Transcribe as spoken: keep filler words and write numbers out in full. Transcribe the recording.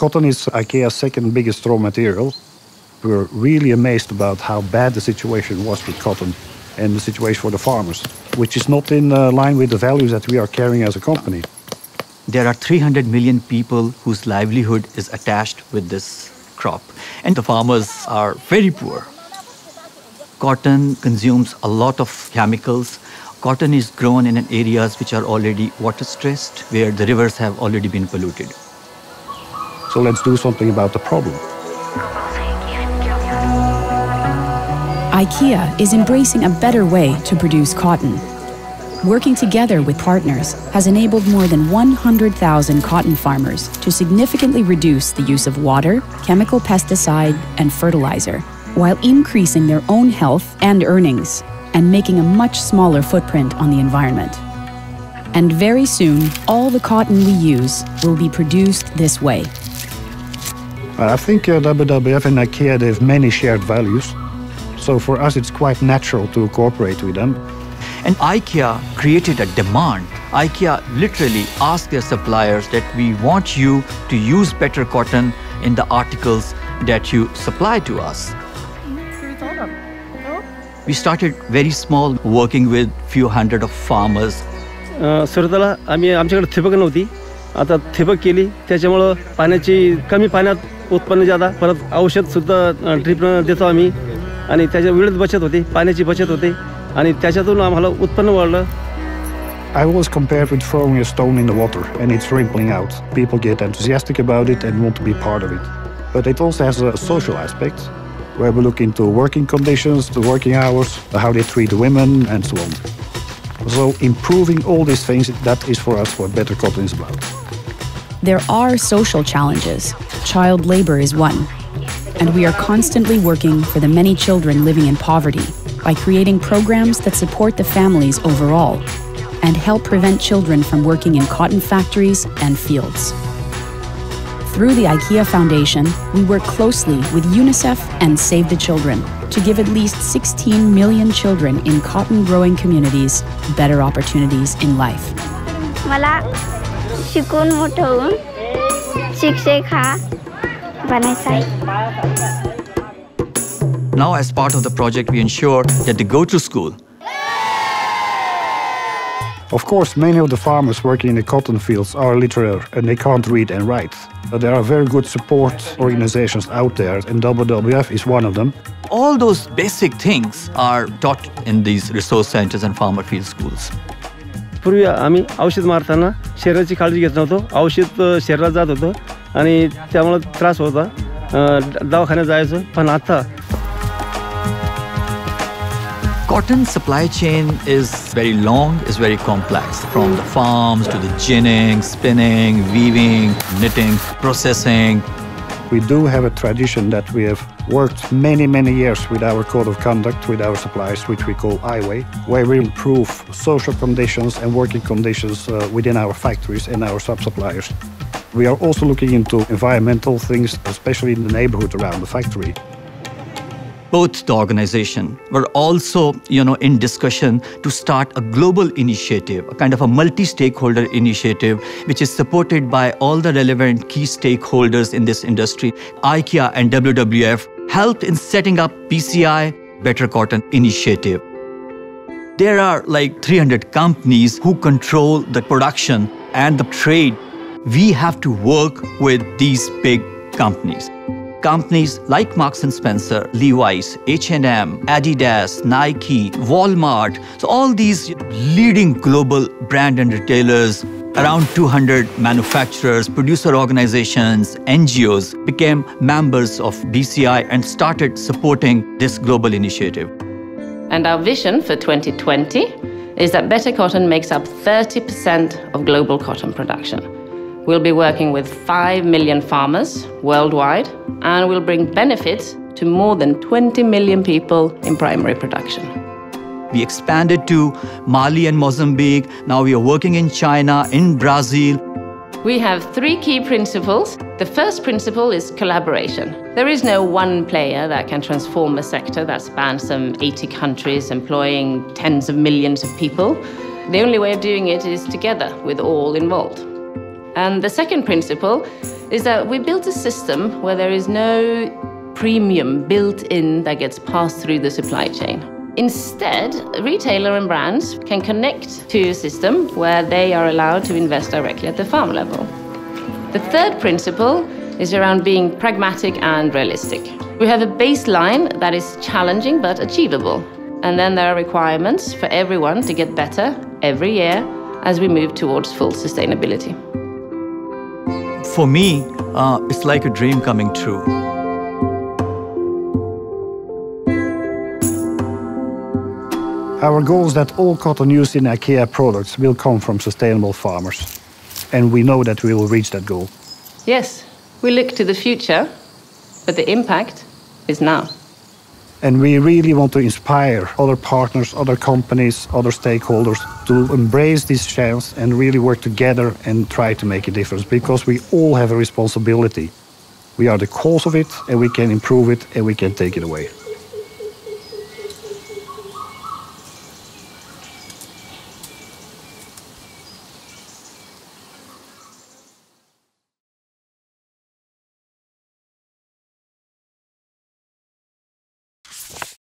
Cotton is IKEA's second biggest raw material. We were really amazed about how bad the situation was with cotton and the situation for the farmers, which is not in uh, line with the values that we are carrying as a company. There are three hundred million people whose livelihood is attached with this crop, and the farmers are very poor. Cotton consumes a lot of chemicals. Cotton is grown in areas which are already water-stressed, where the rivers have already been polluted. So let's do something about the problem. IKEA is embracing a better way to produce cotton. Working together with partners has enabled more than one hundred thousand cotton farmers to significantly reduce the use of water, chemical pesticide, and fertilizer, while increasing their own health and earnings, and making a much smaller footprint on the environment. And very soon, all the cotton we use will be produced this way. I think uh, W W F and IKEA, they have many shared values. So for us, it's quite natural to cooperate with them. And IKEA created a demand. IKEA literally asked their suppliers that we want you to use better cotton in the articles that you supply to us. We started very small, working with few hundred of farmers. सुरुवातीला आम्ही आमच्याकडे ठिबक नव्हती. आता ठिबक केली. त्याच्यामुळे पाण्याची कमी पाण्यात उत्पन्न जादा. परत औषध सुद्धा ड्रिप देतो आम्ही. आणि त्याच्या वेळेत बचत होते, पाण्याची बचत होते, आणि त्याच्यातून आम्हाला उत्पन्न वाढलं. I was compared with throwing a stone in the water and it's rippling out. People get enthusiastic about it and want to be part of it. But it also has a social aspect where we look into working conditions, the working hours, how they treat women and so on. So improving all these things, that is for us what Better Cotton is about. There are social challenges. Child labor is one. And we are constantly working for the many children living in poverty by creating programs that support the families overall and help prevent children from working in cotton factories and fields. Through the IKEA Foundation, we work closely with UNICEF and Save the Children to give at least sixteen million children in cotton-growing communities better opportunities in life. मला शिकून मोठं होऊन शिक्षक हा Now, as part of the project, we ensure that they go to school. Of course, many of the farmers working in the cotton fields are illiterate and they can't read and write. But there are very good support organizations out there, and W W F is one of them. All those basic things are taught in these resource centers and farmer field schools. पूर्वी आम्ही औषध मारताना शरीराची काळजी घेत नव्हतो. औषध शरीरात जात होतं आणि त्यामुळे त्रास होता. दवाखान्यात जायचं पण आता Cotton supply chain is very long, is very complex, from the farms to the ginning, spinning, weaving, knitting, processing. We do have a tradition that we have worked many, many years with our code of conduct, with our suppliers, which we call I W A Y, where we improve social conditions and working conditions uh, within our factories and our sub-suppliers. We are also looking into environmental things, especially in the neighborhood around the factory. Both the organization were also, you know, in discussion to start a global initiative, a kind of a multi-stakeholder initiative, which is supported by all the relevant key stakeholders in this industry. IKEA and W W F helped in setting up P C I Better Cotton Initiative. There are like three hundred companies who control the production and the trade. We have to work with these big companies. Companies like Marks and Spencer, Levi's, H and M, Adidas, Nike, Walmart. So all these leading global brand and retailers, around two hundred manufacturers, producer organizations, N G Os became members of B C I and started supporting this global initiative. And our vision for twenty twenty is that Better Cotton makes up thirty percent of global cotton production. We'll be working with five million farmers worldwide, and we'll bring benefits to more than twenty million people in primary production. We expanded to Mali and Mozambique. Now we are working in China, in Brazil. We have three key principles. The first principle is collaboration. There is no one player that can transform a sector that spans some eighty countries, employing tens of millions of people. The only way of doing it is together with all involved. And the second principle is that we built a system where there is no premium built in that gets passed through the supply chain. Instead, retailer and brands can connect to a system where they are allowed to invest directly at the farm level. The third principle is around being pragmatic and realistic. We have a baseline that is challenging but achievable. And then there are requirements for everyone to get better every year as we move towards full sustainability. For me, uh, it's like a dream coming true. Our goal is that all cotton used in IKEA products will come from sustainable farmers. And we know that we will reach that goal. Yes, we look to the future, but the impact is now. And we really want to inspire other partners, other companies, other stakeholders to embrace this chance and really work together and try to make a difference, because we all have a responsibility. We are the cause of it, and we can improve it, and we can take it away.